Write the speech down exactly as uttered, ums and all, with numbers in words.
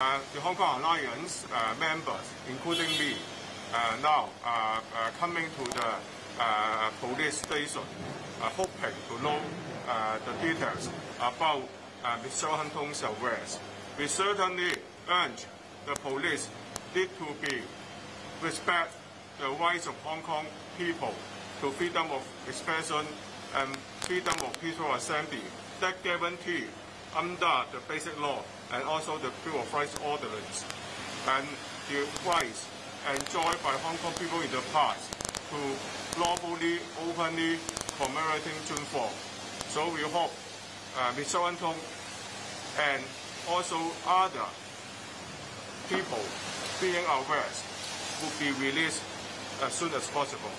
Uh, the Hong Kong Alliance uh, members, including me, uh, now are uh, uh, coming to the uh, police station, uh, hoping to know uh, the details about uh, Mister Hang-tung's arrest. We certainly urge the police need to be respect the rights of Hong Kong people to freedom of expression and freedom of peaceful assembly that guarantee under the Basic Law and also the Bill of Rights Ordinance, and the rights enjoyed by Hong Kong people in the past to globally, openly commemorating June fourth. So we hope uh, Mister Hang-tung and also other people being arrested will be released as soon as possible.